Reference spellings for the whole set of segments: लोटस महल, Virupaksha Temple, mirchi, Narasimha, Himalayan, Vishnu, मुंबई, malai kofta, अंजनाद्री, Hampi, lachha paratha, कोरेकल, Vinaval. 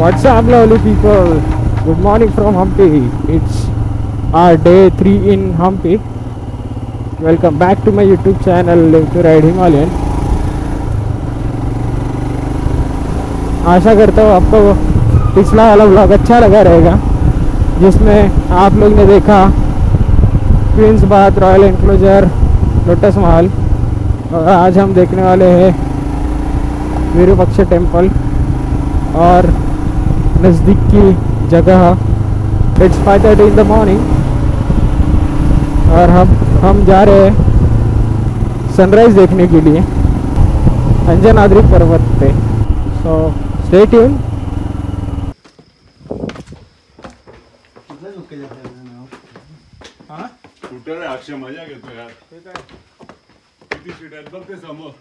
What's up, lovely people? Good morning from Hampi. It's our day 3 in Hampi. Welcome back to my YouTube channel, Live to Ride Himalayan. आशा करता हूँ आपको पिछला वाला vlog अच्छा लगा रहेगा, जिसमें आप लोग ने देखा queen's bath, royal enclosure, लोटस महल, और आज हम देखने वाले हैं विरूपाक्ष टेम्पल और नज़दीक की जगह। इट्स 5:30 इन द मॉर्निंग और हम जा रहे हैं सनराइज़ देखने के लिए अंजनाद्री पर्वत पे। So stay tune. मजा घेतो यार, किती सीट आहेत बघ ते समोर।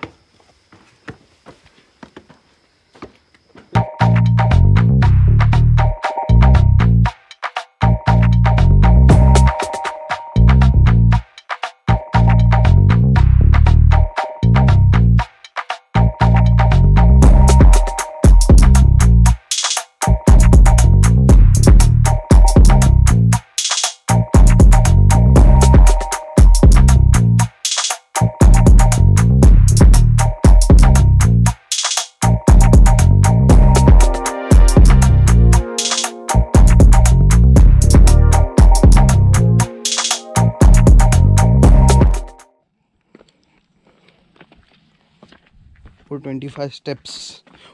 स्टेप्स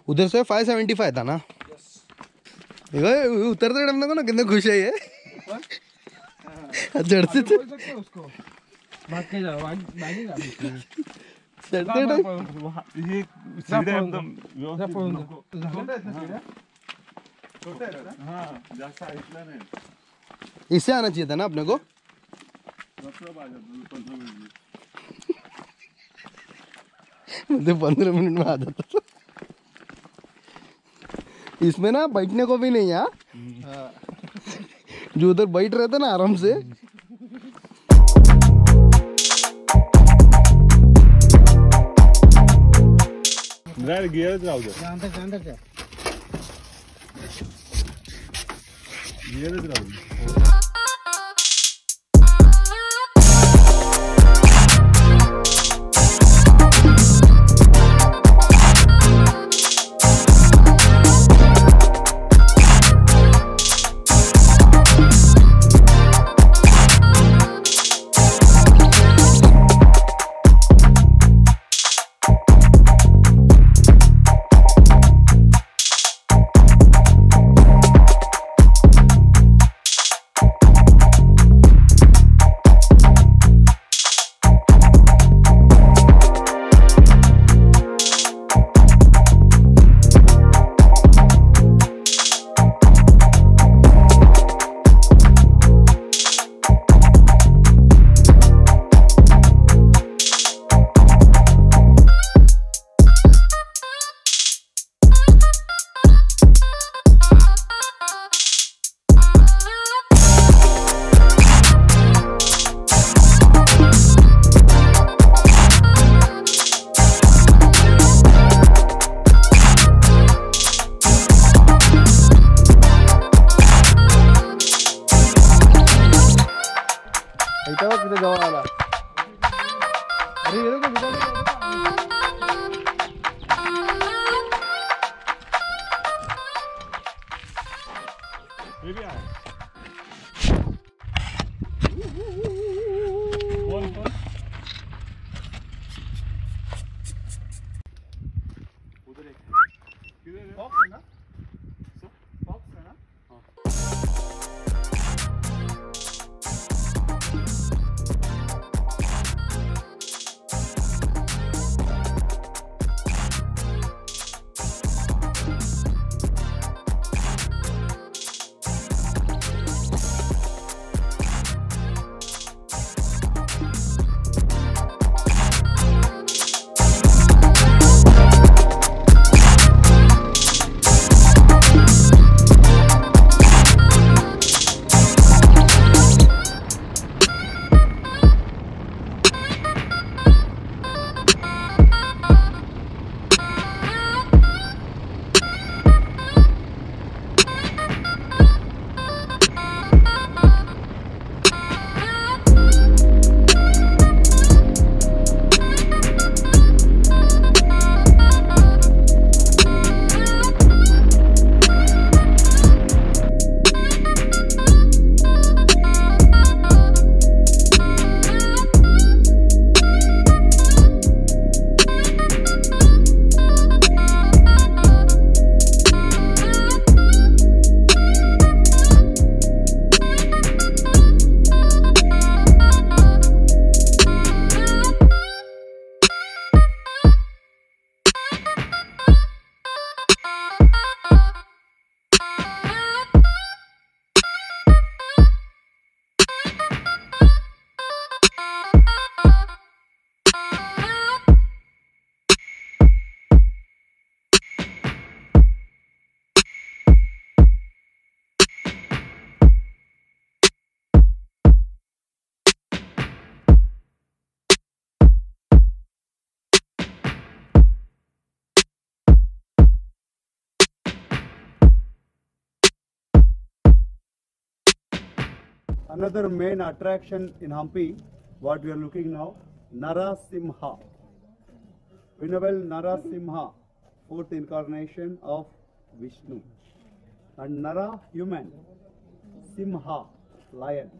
उधर से 575 था ना। उतरते टाइम देखो ना कितने खुश है ये। चढ़ते इससे आना चाहिए था ना अपने को। मुझे 15 मिनट में आ जाता था। इसमें ना बैठने को भी नहीं है। जो उधर बैठ रहे थे ना आराम से। Another main attraction in Hampi, what we are looking now, Narasimha. Vinaval Narasimha, fourth incarnation of Vishnu. And Nara, human. Simha, lion.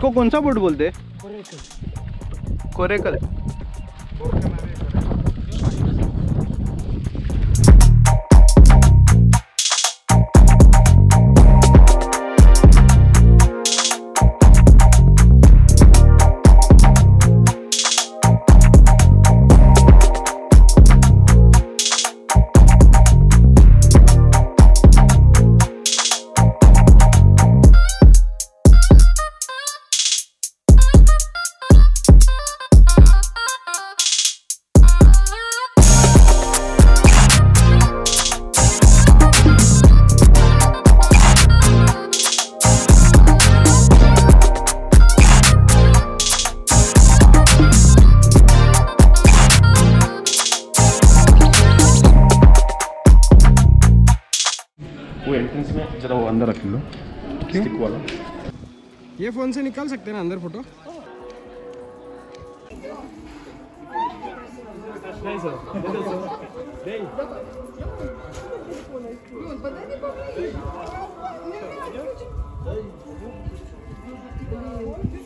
इसको कौन सा बोर्ड बोलते हैं? कोरेकल। जरा वो अंदर रख लो, स्टिक वाला। ये फोन से निकाल सकते हैं ना अंदर फोटो? नहीं सर, नहीं।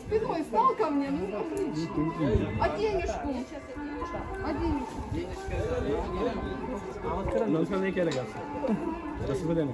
Спиной встал ко мне, ну а денежку? А денежку? Но उसमें नहीं क्या लगा सर? रस्सी पे देने?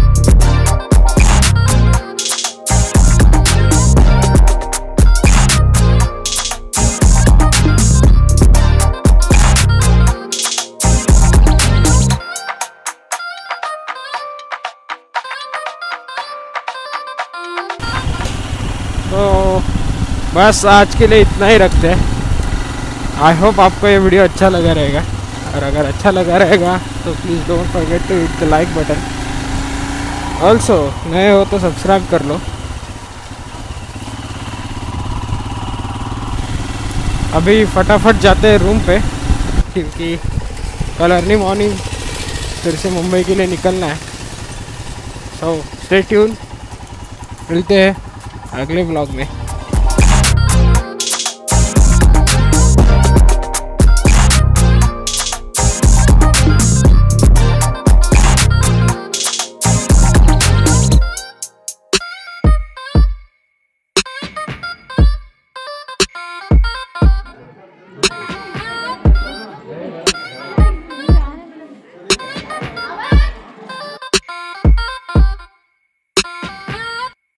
बस आज के लिए इतना ही रखते हैं। आई होप आपको ये वीडियो अच्छा लगा रहेगा, और अगर अच्छा लगा रहेगा तो please don't forget to hit the like button. Also नए हो तो सब्सक्राइब कर लो। अभी फटाफट जाते हैं रूम पे, क्योंकि कल अर्ली मॉर्निंग फिर से मुंबई के लिए निकलना है। सो स्टे ट्यून, मिलते हैं अगले ब्लॉग में।